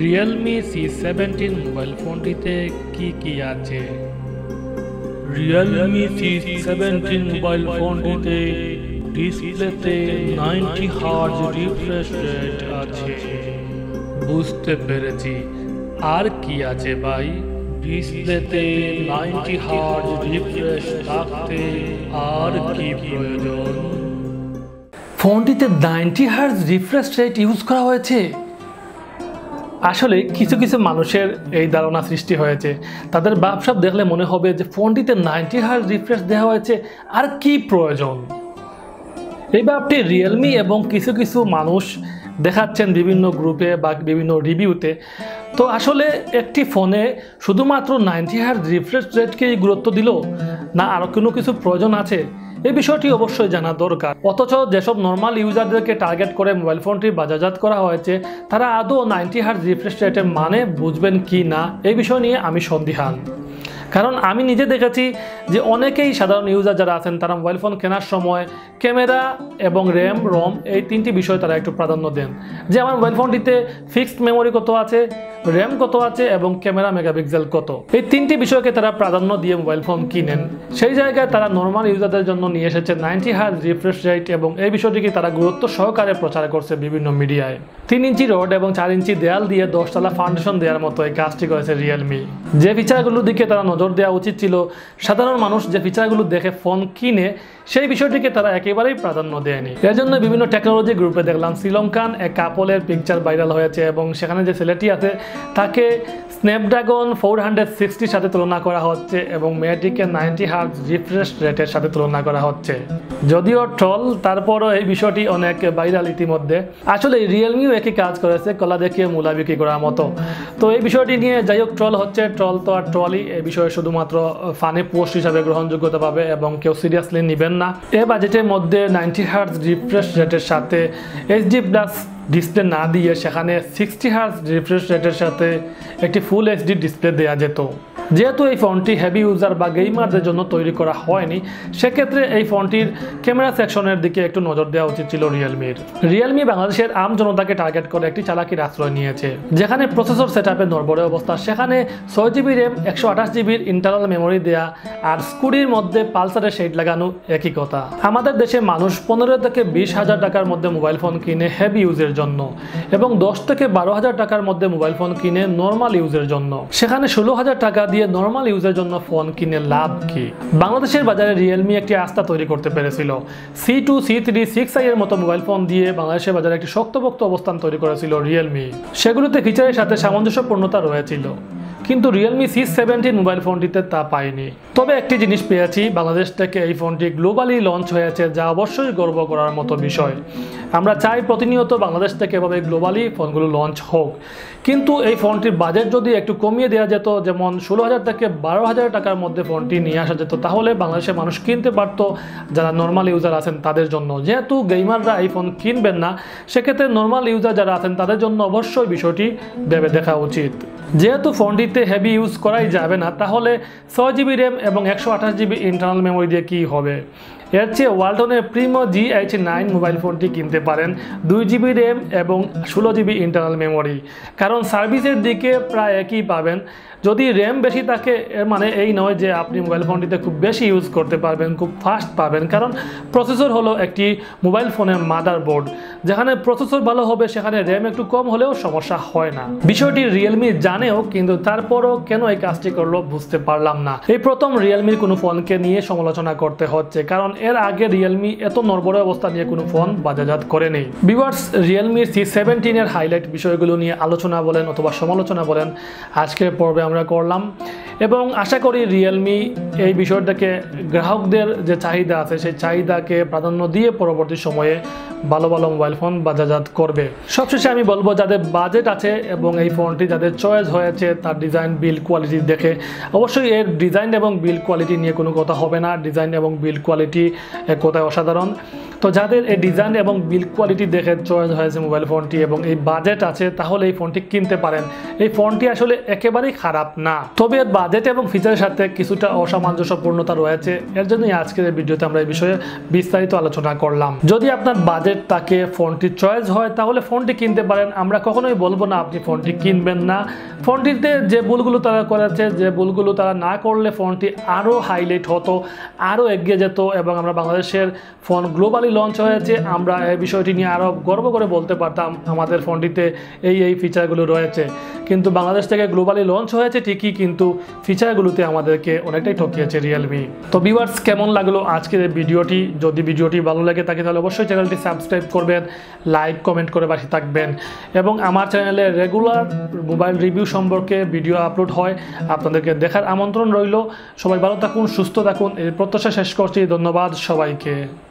Realme C17 mobile फोनটিতে কি কি আছে? Realme C17 मोबाइल फोनটিতে ডিসপ্লেতে 90 হার্জ রিফ্রেশ রেট আছে। বুঝতে পেরেছি। আর কি আছে ভাই? ডিসপ্লেতে 90 হার্জ রিফ্রেশ থাকতে আর কি প্রয়োজন? ফোনটিতে 90 হার্জ রিফ্রেশ রেট ইউজ করা হয়েছে। আসলে কিছু কিছু মানুষের এই ধারণা সৃষ্টি হয়েছে, তাদের ব্যবসা দেখলে মনে হবে যে ফোনটিতে 90 হার্জ রিফ্রেশ দেওয়া হয়েছে, আর কি প্রয়োজন? এই ব্যাপারটি রিয়েলমি এবং কিছু কিছু মানুষ দেখাচ্ছেন বিভিন্ন গ্রুপে বা বিভিন্ন রিভিউতে। তো আসলে একটি ফোনে শুধুমাত্র 90 হার্জ রিফ্রেশ রেটকেই গুরুত্ব দিল, না আরও কোনো কিছু প্রয়োজন আছে? এই বিষয়টি অবশ্যই জানা দরকার। অথচ যেসব নর্মাল ইউজারদেরকে টার্গেট করে মোবাইল ফোনটি বাজারজাত করা হয়েছে, তারা আদৌ 90 হার্জ রিফ্রেশ রেটের মানে বুঝবেন কি না, এই বিষয় নিয়ে আমি সন্দিহান। কারণ আমি নিজে দেখেছি যে অনেকেই সাধারণ ইউজার যারা আছেন, তারা মোবাইল ফোন কেনার সময় ক্যামেরা এবং র্যাম রম এই তিনটি বিষয় তারা একটু প্রাধান্য দেন, যে আমার মোবাইল ফোনটিতে ফিক্সড মেমোরি কত আছে, র্যাম কত আছে এবং ক্যামেরা মেগাপিক্সেল কত, এই তিনটি বিষয়কে তারা প্রাধান্য দিয়ে মোবাইল ফোন কিনেন। সেই জায়গায় তারা নর্মাল ইউজারদের জন্য নিয়ে এসেছে 90 হার্জ রিফ্রেশ রেট, এবং এই বিষয়টিকে তারা গুরুত্ব সহকারে প্রচার করছে বিভিন্ন মিডিয়ায়। 3 ইঞ্চি রড এবং 4 ইঞ্চি দেয়াল দিয়ে 10 তলা ফাউন্ডেশন দেওয়ার মতো এই কাজটি করেছে রিয়েলমি। যে ফিচারগুলোর দিকে তারা নজর দেওয়া উচিত ছিল, সাধারণ মানুষ যে ফিচারগুলো দেখে ফোন কিনে, সেই বিষয়টিকে তারা একেবারেই প্রাধান্য দেয়নি। এর জন্য বিভিন্ন টেকনোলজি গ্রুপে দেখলাম শ্রীলঙ্কান এক কাপলের পিকচার ভাইরাল হয়েছে, এবং সেখানে যে ছেলেটি আছে তাকে স্ন্যাপড্রাগন 460 সাথে তুলনা করা হচ্ছে এবং মেয়েটিকে 90 হার্জ রিফ্রেশ রেটের সাথে তুলনা করা হচ্ছে। যদিও ট্রল, তারপরও এই বিষয়টি অনেক ভাইরাল ইতিমধ্যে। আসলে রিয়েলমিও একই কাজ করেছে, কলা দেখিয়ে মূলা বিক্রি করার মতো। তো এই বিষয়টি নিয়ে যাই হোক, ট্রল হচ্ছে, ট্রল তো আর ট্রলই, এই বিষয়ে শুধুমাত্র ফানি পোস্ট হিসাবে গ্রহণযোগ্যতা পাবে এবং কেউ সিরিয়াসলি নেবেন না। এ বাজেটের মধ্যে 90 হার্জ রিফ্রেশ রেটের সাথে HD+ ডিসপ্লে না দিয়ে সেখানে 60 হার্জ রিফ্রেশ রেটের সাথে একটি ফুল HD ডিসপ্লে দেওয়া যেত। যেহেতু এই ফোনটি হেভি ইউজার বা গেমারদের জন্য তৈরি করা হয়নি, সেক্ষেত্রে এই ফোনটির ক্যামেরা সেকশনের দিকে একটু নজর দেওয়া উচিত ছিল রিয়েলমির। রিয়েলমি বাংলাদেশের আম জনতাকে টার্গেট করে একটি চালাকির আশ্রয় নিয়েছে। যেখানে প্রসেসর সেট আপের নড়বড়ে অবস্থা, সেখানে 6 GB RAM 128 GB internal memory দেয়া আর স্কুটির মধ্যে পালসারের শেড লাগানো একই কথা। আমাদের দেশে মানুষ 15 থেকে 20 হাজার টাকার মধ্যে মোবাইল ফোন কিনে হেভি ইউজের জন্য, এবং 10 থেকে 12 হাজার টাকার মধ্যে মোবাইল ফোন কিনে নর্মাল ইউজের জন্য। সেখানে 16 হাজার টাকা দিয়ে নরমাল ইউজের জন্য ফোন কিনে লাভ কি? বাংলাদেশের বাজারে রিয়েলমি একটি আস্থা তৈরি করতে পেরেছিল। C2, C3, 6i এর মতো মোবাইল ফোন দিয়ে বাংলাদেশের বাজারে একটি শক্তপোক্ত অবস্থান তৈরি করেছিল রিয়েলমি। সেগুলোতে ফিচারের সাথে সামঞ্জস্যপূর্ণতা রয়েছিল, কিন্তু রিয়েলমি C17 মোবাইল ফোনটিতে তা পাইনি। তবে একটি জিনিস পেয়েছি, বাংলাদেশ থেকে এই ফোনটি গ্লোবালি লঞ্চ হয়েছে, যা অবশ্যই গর্ব করার মতো বিষয়। আমরা চাই প্রতিনিয়ত বাংলাদেশ থেকে এভাবে গ্লোবালি ফোনগুলো লঞ্চ হোক, কিন্তু এই ফোনটির বাজেট যদি একটু কমিয়ে দেওয়া যেত, যেমন 16 হাজার থেকে 12 হাজার টাকার মধ্যে ফোনটি নিয়ে আসা যেত, তাহলে বাংলাদেশের মানুষ কিনতে পারতো, যারা নর্মাল ইউজার আছেন তাদের জন্য। যেহেতু গেমাররা এই ফোন কিনবেন না, সেক্ষেত্রে নর্মাল ইউজার যারা আছেন তাদের জন্য অবশ্যই বিষয়টি ভেবে দেখা উচিত। যেহেতু ফোনটিতে হেভি ইউজ করাই যাবে না, তাহলে 6 GB র্যাম এবং 128 GB ইন্টারনাল মেমোরি দিয়ে কী হবে? এর চেয়ে ওয়ালটনের Realme GH9 মোবাইল ফোনটি কিনতে পারেন 2 GB র্যাম এবং 16 GB ইন্টারনাল মেমোরি, কারণ সার্ভিসের দিকে প্রায় একই পাবেন। যদি র্যাম বেশি থাকে, এর মানে এই নয় যে আপনি মোবাইল ফোনটিতে খুব বেশি ইউজ করতে পারবেন, খুব ফাস্ট পাবেন, কারণ প্রসেসর হলো একটি মোবাইল ফোনের মাদারবোর্ড। যেখানে প্রসেসর ভালো হবে, সেখানে র্যাম একটু কম হলেও সমস্যা হয় না। বিষয়টি রিয়েলমি জানেও, কিন্তু তারপরও কেন এই কাজটি করলো বুঝতে পারলাম না। এই প্রথম রিয়েলমির কোনো ফোনকে নিয়ে সমালোচনা করতে হচ্ছে, কারণ এর আগে রিয়েলমি এত নড়বড়ে অবস্থা নিয়ে কোনো ফোন বাজারজাত করেনি। ভিউয়ার্স, রিয়েলমির C17 এর হাইলাইট বিষয়গুলো নিয়ে আলোচনা বলেন অথবা সমালোচনা বলেন, আজকের পর্বে আমরা করলাম, এবং আশা করি রিয়েলমি এই বিষয়টাকে গ্রাহকদের যে চাহিদা আছে, সেই চাহিদাকে প্রাধান্য দিয়ে পরবর্তী সময়ে ভালো ভালো মোবাইল ফোন বাজারজাত করবে। সবশেষে আমি বলবো, যাদের বাজেট আছে এবং এই ফোনটি যাদের চয়েস হয়েছে, তার ডিজাইন বিল্ড কোয়ালিটি দেখে অবশ্যই এর ডিজাইন এবং বিল্ড কোয়ালিটি নিয়ে কোনো কথা হবে না। ডিজাইন এবং বিল্ড কোয়ালিটি एक कथाय असाधारण। तो जादेर डिजाइन एवं बिल्ड क्वालिटी देखे चॉइस हयेछे मोबाइल फोनटी एवं बाजेट आछे ताहले एई फोनटी किनते पारेन। एई फोनटी आसले एकेबारेई खाराप ना, तबे बाजेट एवं फीचरेर साथे किछुटा असामंजस्यपूर्णता रयेछे। एर जोन्नोई आजकेर भिडियोते आमरा एई विषये विस्तारित आलोचना करलाम। यदि आपनार बाजेट थाके फोनटिर चॉइस हय ताहले फोनटी किनते पारेन। आमरा कखनोई बोलबो ना आपनि फोनटी किनबेन ना। फोनटिते जे भूलगुलो तारा करेछे, जे भूलगुलो तारा ना करले फोनटी आरो हाइलाइट हतो, आरो एगिये जेतो एवं आमरा बांग्लादेशेर फोन ग्लोबाली लॉन्च होयेछे आमरा ए विषयटी निये आरो गर्व करे बोलते पारताम आमादेर फोनटीते एई एई फीचारगुलो रयेछे। किन्तु बांग्लादेश थेके ग्लोबाली लॉन्च होयेछे ठीकई, किन्तु फीचारगुलोते आमादेरके अनेकटाई ठकिয়েছে रियलमी। तो ভিউয়ার্স কেমন লাগলো আজকের এই ভিডিওটি? যদি ভিডিওটি ভালো লাগে থাকে তাহলে অবশ্যই চ্যানেলটি সাবস্ক্রাইব করবেন, লাইক কমেন্ট করে পাশে থাকবেন এবং আমার চ্যানেলে রেগুলার মোবাইল রিভিউ সম্পর্কে ভিডিও আপলোড হয়, আপনাদেরকে দেখার আমন্ত্রণ রইল। সবাই ভালো থাকুন, সুস্থ থাকুন, এই প্রত্যাশা শেষ করছি। ধন্যবাদ সবাইকে।